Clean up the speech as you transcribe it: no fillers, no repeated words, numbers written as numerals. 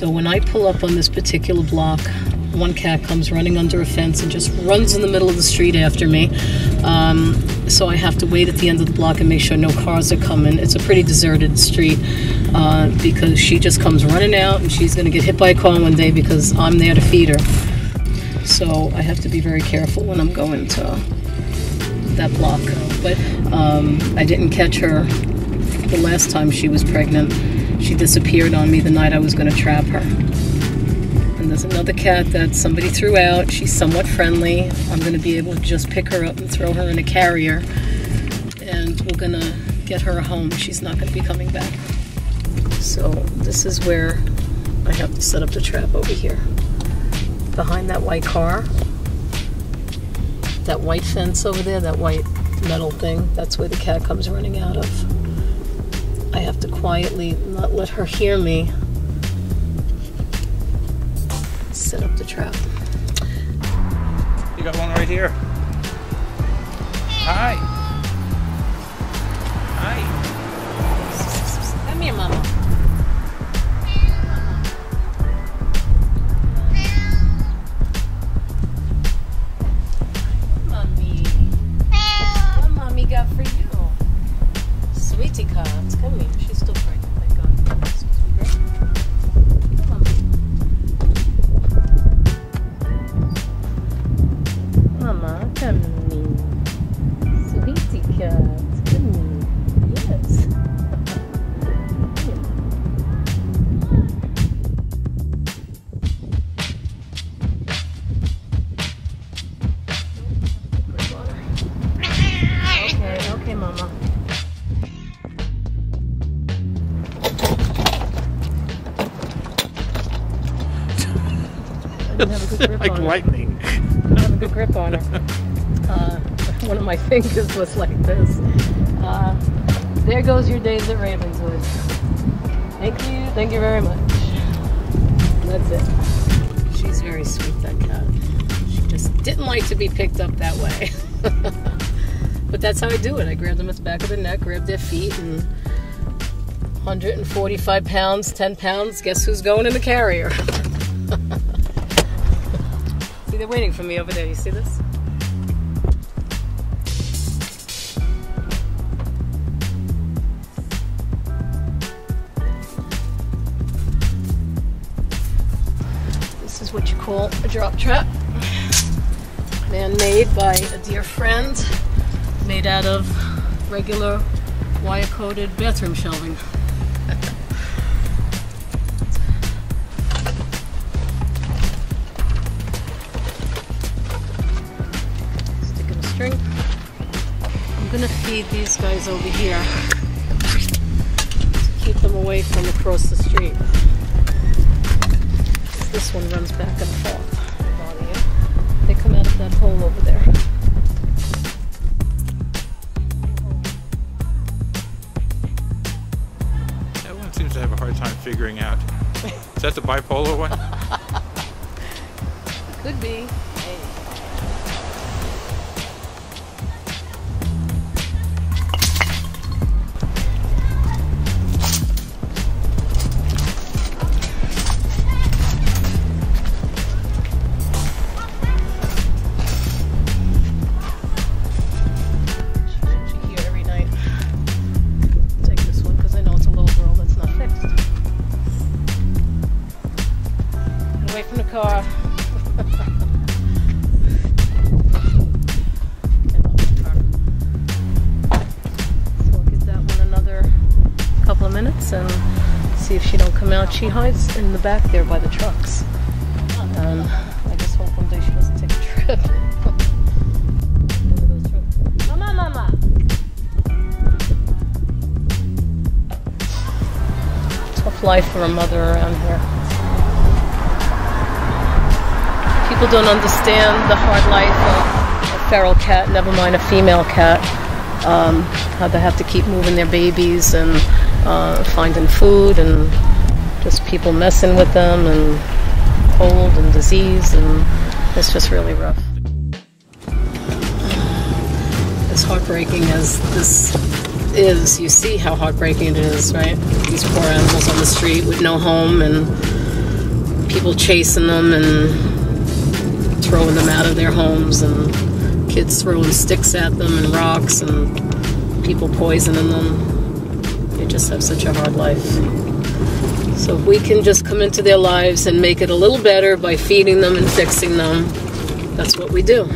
So when I pull up on this particular block, one cat comes running under a fence and just runs in the middle of the street after me. So I have to wait at the end of the block and make sure no cars are coming. It's a pretty deserted street because she just comes running out, and she's going to get hit by a car one day because I'm there to feed her. So I have to be very careful when I'm going to that block. But I didn't catch her the last time she was pregnant. She disappeared on me the night I was going to trap her. And there's another cat that somebody threw out. She's somewhat friendly. I'm going to be able to just pick her up and throw her in a carrier. And we're going to get her home. She's not going to be coming back. So this is where I have to set up the trap over here. Behind that white car. That white fence over there, that white metal thing. That's where the cat comes running out of. I have to quietly not let her hear me. Set up the trap. You got one right here. Hi. Hi. Come here, Mama. Mommy. What Mommy got for you? Sweetie cats. Come here. She's still pregnant. Thank God. Like lightning. I didn't have a good grip on her. One of my fingers was like this. There goes your days at Ravenswood. Thank you very much. That's it. She's very sweet, that cat. She just didn't like to be picked up that way. But that's how I do it. I grab them at the back of the neck, grab their feet, and 145 pounds, 10 pounds, guess who's going in the carrier? They're waiting for me over there. You see this? This is what you call a drop trap. Man-made by a dear friend. Made out of regular wire-coated bathroom shelving. I'm gonna feed these guys over here to keep them away from across the street. This one runs back and forth. They come out of that hole over there. That one seems to have a hard time figuring out. Is that the bipolar one? Could be. From the car. So I'll give that one another couple of minutes and see if she don't come out. She hides in the back there by the trucks. I just hope one day she doesn't take a trip. Mama, Mama! Tough life for a mother around here. People don't understand the hard life of a feral cat, never mind a female cat, how they have to keep moving their babies and finding food, and just people messing with them, and cold and disease, and it's just really rough. As heartbreaking as this is, you see how heartbreaking it is, right? These poor animals on the street with no home, and people chasing them and throwing them out of their homes, and kids throwing sticks at them and rocks, and people poisoning them. They just have such a hard life. So if we can just come into their lives and make it a little better by feeding them and fixing them, that's what we do.